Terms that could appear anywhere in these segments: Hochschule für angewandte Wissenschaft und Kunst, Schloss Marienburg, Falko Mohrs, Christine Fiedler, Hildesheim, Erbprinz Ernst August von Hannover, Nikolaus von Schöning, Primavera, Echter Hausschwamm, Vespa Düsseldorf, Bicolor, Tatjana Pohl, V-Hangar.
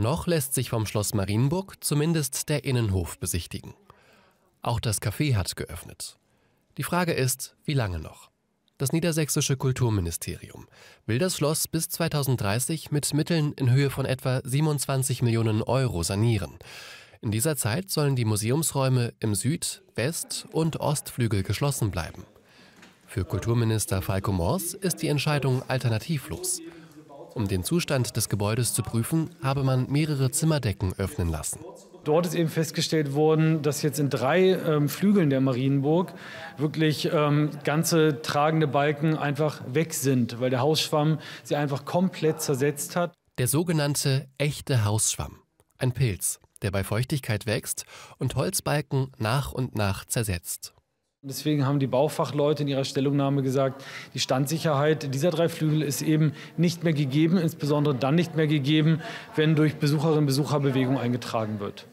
Noch lässt sich vom Schloss Marienburg zumindest der Innenhof besichtigen. Auch das Café hat geöffnet. Die Frage ist, wie lange noch? Das niedersächsische Kulturministerium will das Schloss bis 2030 mit Mitteln in Höhe von etwa 27 Millionen Euro sanieren. In dieser Zeit sollen die Museumsräume im Süd-, West- und Ostflügel geschlossen bleiben. Für Kulturminister Falko Mohrs ist die Entscheidung alternativlos. Um den Zustand des Gebäudes zu prüfen, habe man mehrere Zimmerdecken öffnen lassen. Dort ist eben festgestellt worden, dass jetzt in 3 Flügeln der Marienburg wirklich ganze tragende Balken einfach weg sind, weil der Hausschwamm sie einfach komplett zersetzt hat. Der sogenannte Echte Hausschwamm, ein Pilz, der bei Feuchtigkeit wächst und Holzbalken nach und nach zersetzt. Deswegen haben die Baufachleute in ihrer Stellungnahme gesagt, die Standsicherheit dieser 3 Flügel ist eben nicht mehr gegeben, insbesondere dann nicht mehr gegeben, wenn durch Besucherinnen und Besucher Bewegung eingetragen wird.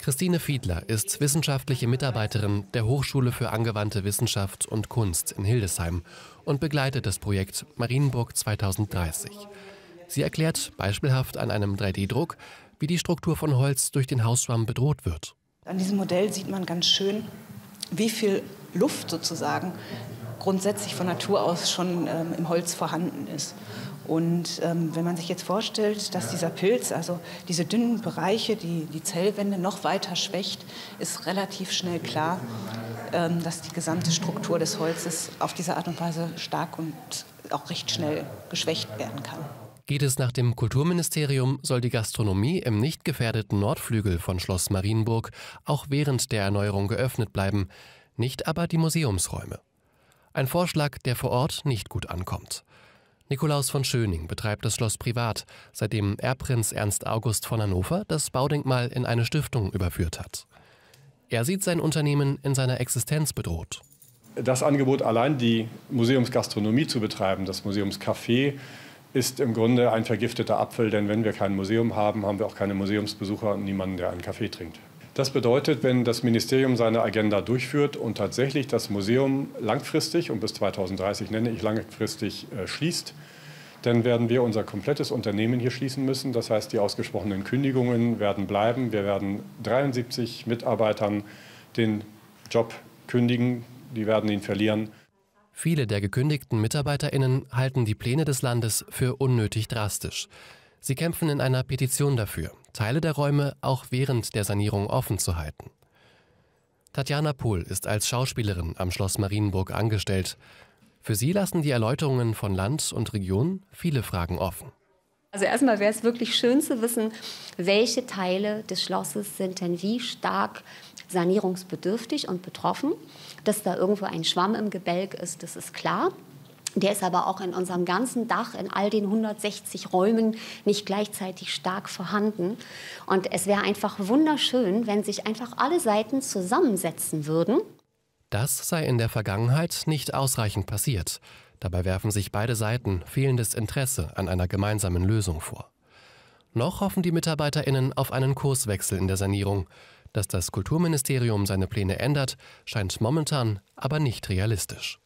Christine Fiedler ist wissenschaftliche Mitarbeiterin der Hochschule für angewandte Wissenschaft und Kunst in Hildesheim und begleitet das Projekt Marienburg 2030. Sie erklärt beispielhaft an einem 3D-Druck, wie die Struktur von Holz durch den Hausschwamm bedroht wird. An diesem Modell sieht man ganz schön, wie viel Luft sozusagen grundsätzlich von Natur aus schon im Holz vorhanden ist. Und wenn man sich jetzt vorstellt, dass dieser Pilz, also diese dünnen Bereiche, die Zellwände noch weiter schwächt, ist relativ schnell klar, dass die gesamte Struktur des Holzes auf diese Art und Weise stark und auch recht schnell geschwächt werden kann. Geht es nach dem Kulturministerium, soll die Gastronomie im nicht gefährdeten Nordflügel von Schloss Marienburg auch während der Erneuerung geöffnet bleiben, nicht aber die Museumsräume. Ein Vorschlag, der vor Ort nicht gut ankommt. Nikolaus von Schöning betreibt das Schloss privat, seitdem Erbprinz Ernst August von Hannover das Baudenkmal in eine Stiftung überführt hat. Er sieht sein Unternehmen in seiner Existenz bedroht. Das Angebot allein, die Museumsgastronomie zu betreiben, das Museumscafé, ist im Grunde ein vergifteter Apfel, denn wenn wir kein Museum haben, haben wir auch keine Museumsbesucher und niemanden, der einen Kaffee trinkt. Das bedeutet, wenn das Ministerium seine Agenda durchführt und tatsächlich das Museum langfristig, und bis 2030 nenne ich langfristig, schließt, dann werden wir unser komplettes Unternehmen hier schließen müssen. Das heißt, die ausgesprochenen Kündigungen werden bleiben. Wir werden 73 Mitarbeitern den Job kündigen, die werden ihn verlieren. Viele der gekündigten MitarbeiterInnen halten die Pläne des Landes für unnötig drastisch. Sie kämpfen in einer Petition dafür, Teile der Räume auch während der Sanierung offen zu halten. Tatjana Pohl ist als Schauspielerin am Schloss Marienburg angestellt. Für sie lassen die Erläuterungen von Land und Region viele Fragen offen. Also erstmal wäre es wirklich schön zu wissen, welche Teile des Schlosses sind denn wie stark sanierungsbedürftig und betroffen. Dass da irgendwo ein Schwamm im Gebälk ist, das ist klar. Der ist aber auch in unserem ganzen Dach, in all den 160 Räumen nicht gleichzeitig stark vorhanden. Und es wäre einfach wunderschön, wenn sich einfach alle Seiten zusammensetzen würden. Das sei in der Vergangenheit nicht ausreichend passiert. Dabei werfen sich beide Seiten fehlendes Interesse an einer gemeinsamen Lösung vor. Noch hoffen die MitarbeiterInnen auf einen Kurswechsel in der Sanierung. Dass das Kulturministerium seine Pläne ändert, scheint momentan aber nicht realistisch.